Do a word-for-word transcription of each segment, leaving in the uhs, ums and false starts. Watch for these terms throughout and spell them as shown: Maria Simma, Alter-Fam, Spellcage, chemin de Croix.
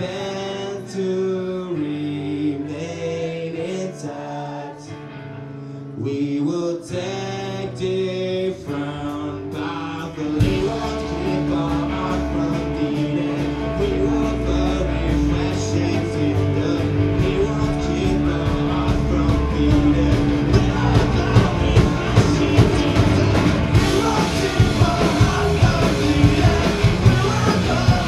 Alter-Fam to remain intact. We will take different paths. We will keep our heart from beating. We will bury fractions in the. We will keep our heart from beating. We will bury fractions in the. We will keep our heart from beating. We will bury fractions in the. We will keep our heart from beating. Bring it all over.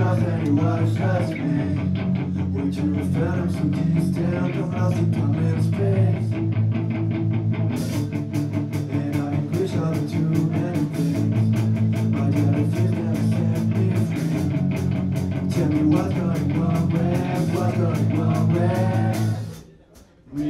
because everyone trusts me. We're two phantoms who distant from us in time and space. And I wish I were too many things, but yet I feel that set me free. Tell me what's going on, where, what's going on, where we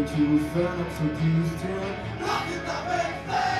We're too phantoms who distant. Nothing that makes sense. We'll be right back.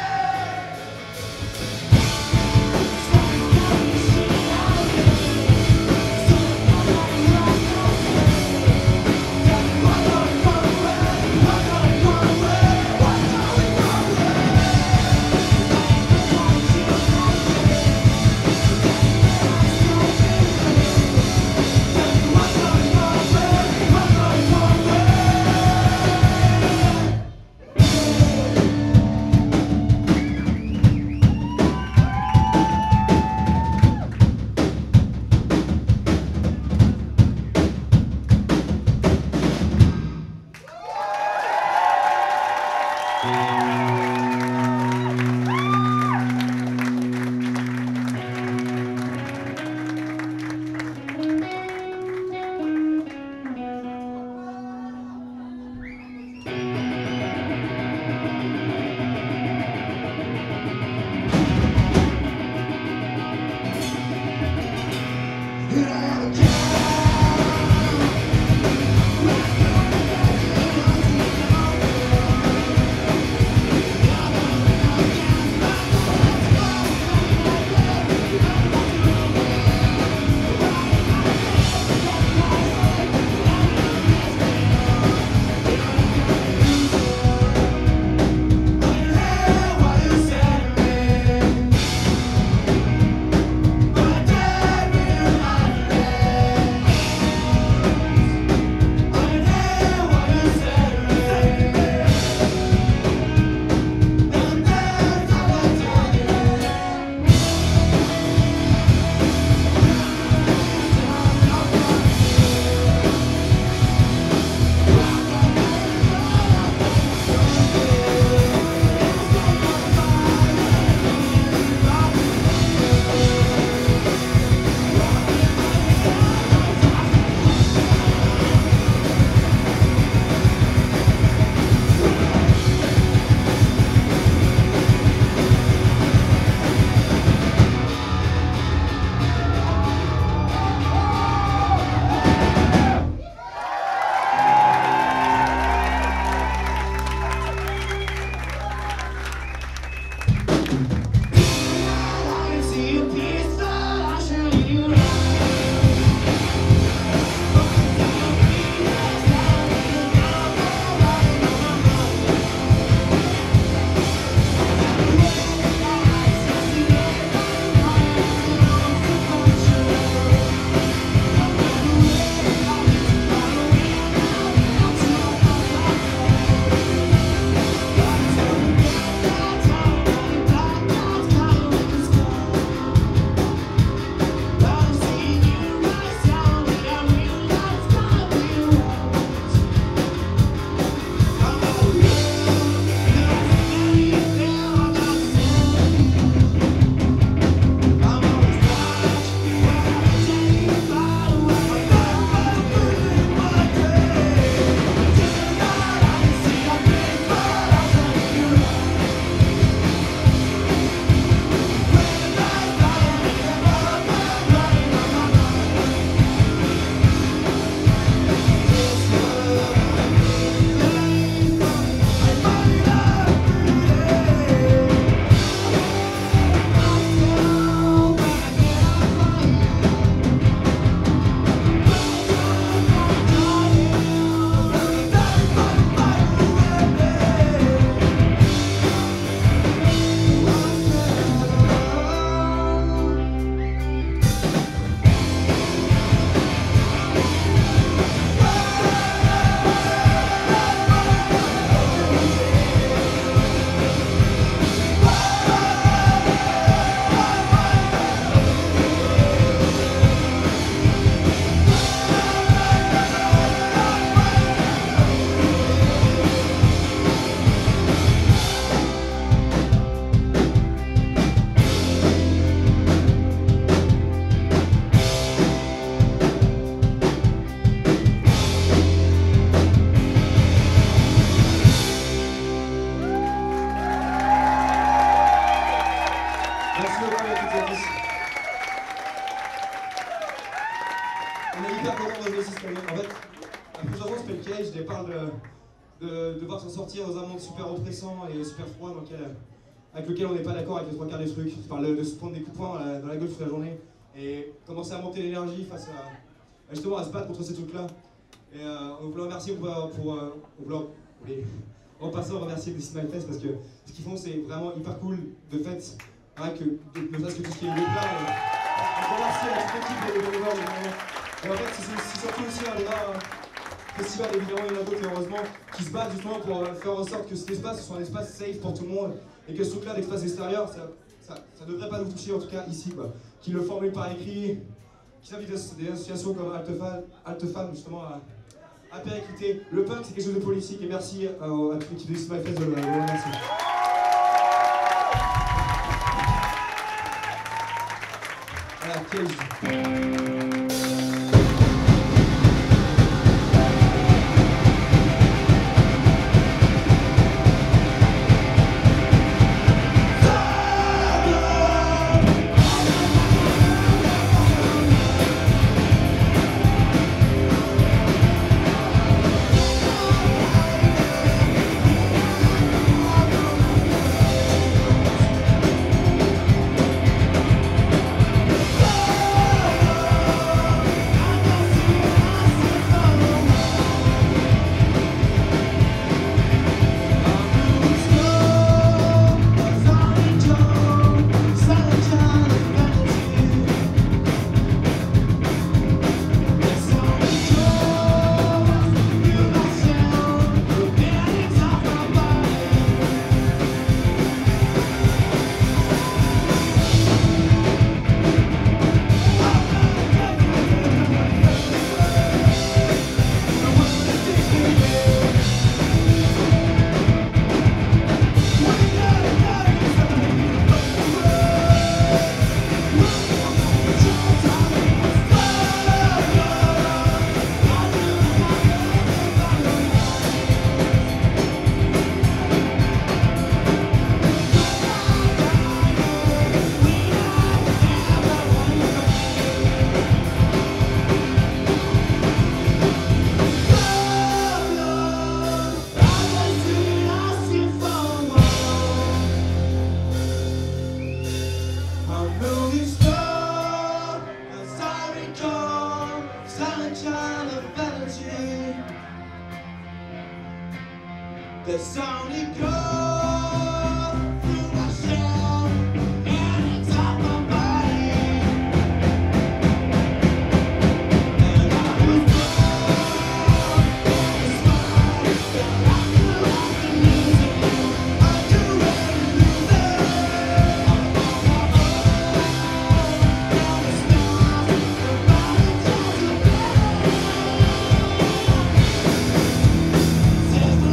On est hyper contents de jouer cette année. En fait, à plusieurs ans, Spellcage parle de, de, de voir s'en sortir dans un monde super oppressant et super froid dans lequel, avec lequel on n'est pas d'accord avec les trois quarts des trucs. Il parle de se prendre des coups de poing dans la, dans la gueule toute la journée et commencer à monter l'énergie face à, justement, à se battre contre ces trucs-là. Et euh, on voulait remercier pour, pour, pour, pour, pour les, en passant, remercier les Smile Fest parce que ce qu'ils font, c'est vraiment hyper cool de fait, hein, que ne fasse que tout ce qui est le plat. On remercie à toute l'équipe de bénévoles. Et en fait, c'est surtout aussi un débat festival, évidemment, il y en a d'autres, heureusement, qui se battent justement pour faire en sorte que cet espace soit un espace safe pour tout le monde et que ce truc-là, l'espace extérieur, ça, ça, ça devrait pas nous toucher, en tout cas ici, quoi. Qu'ils le forment par écrit, qu'ils invitent des associations comme Alter-Fam, justement, à. à péricliter. Le punk, c'est quelque chose de politique et merci à tous les qui décident ma fête de la remercier. Alors, Cage. There's only gold through my shell and it's on my body. And I was born for the smile that I knew I could lose it. I knew I could lose it. I'm on my own. Now the stars are rising just a better. Since the night. Over.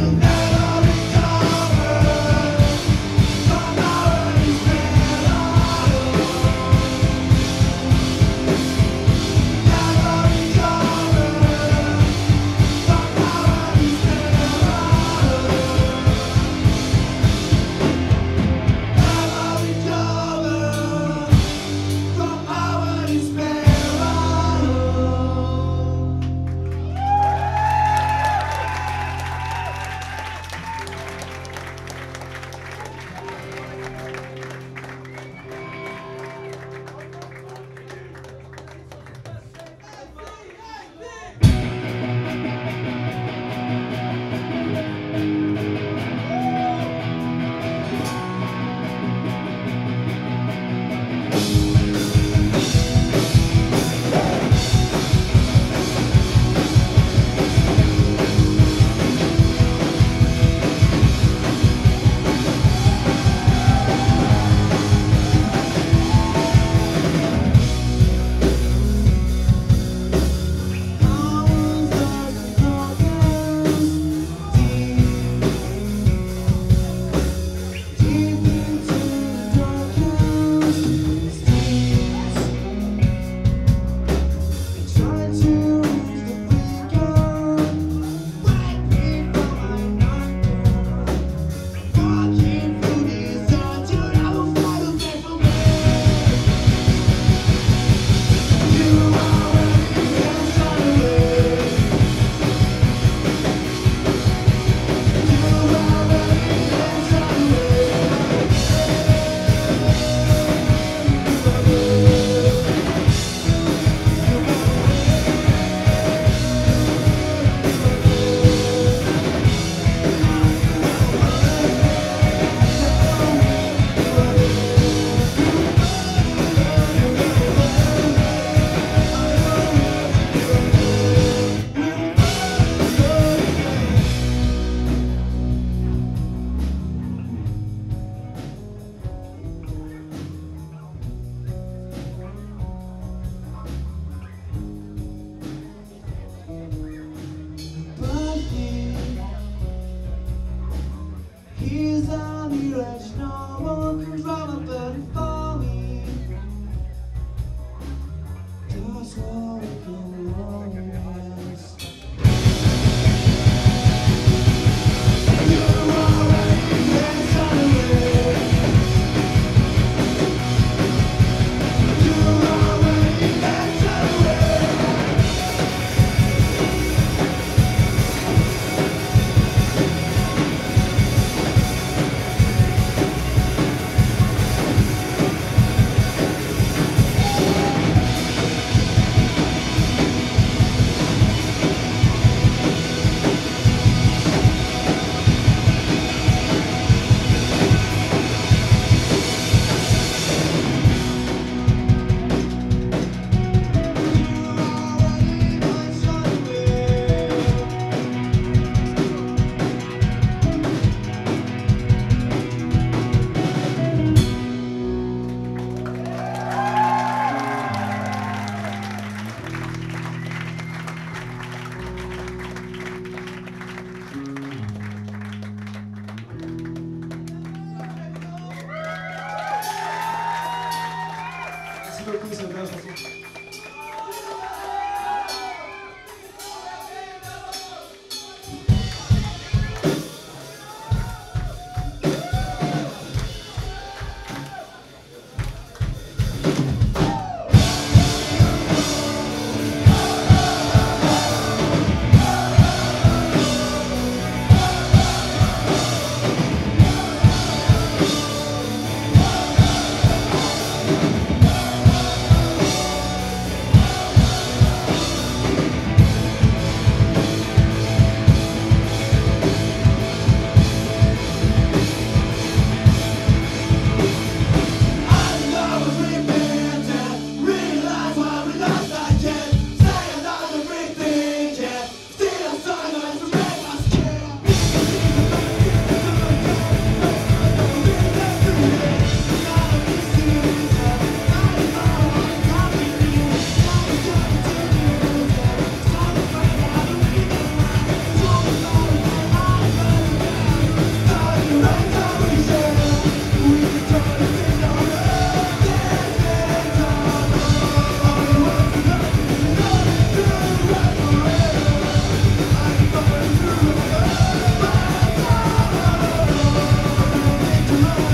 Merci beaucoup, c'est bien gentil.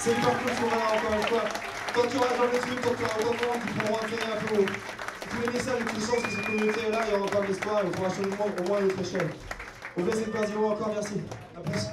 C'est le parcours qu'on a encore une fois. Tant qu'il y aura genre de trucs, tant qu'il y aura autant de monde qui pourront intégrer un peu tous les messages et tous les sens que cette communauté est là, il y aura encore de l'espoir et il faudra changer le monde au moins à notre échelle. On fait cette place du monde encore, merci. À plus.